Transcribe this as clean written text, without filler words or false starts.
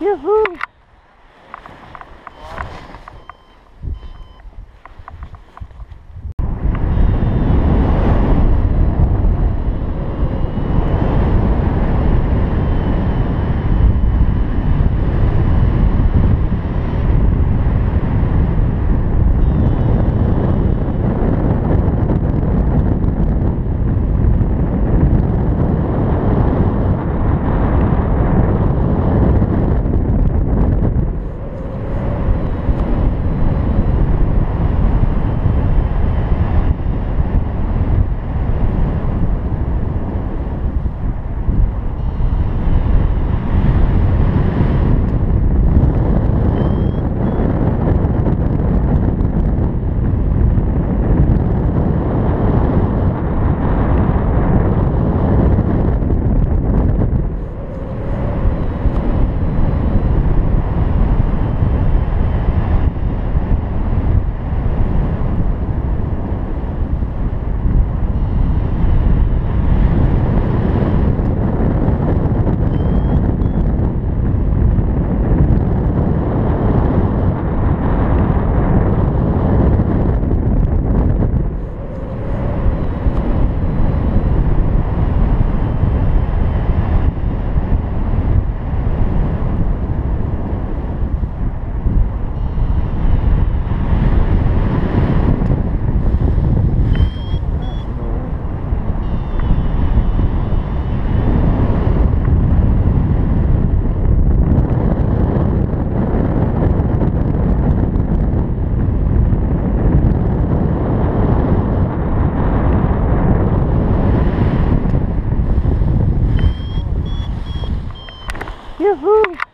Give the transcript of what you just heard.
Yoo-hoo! Yoo-hoo!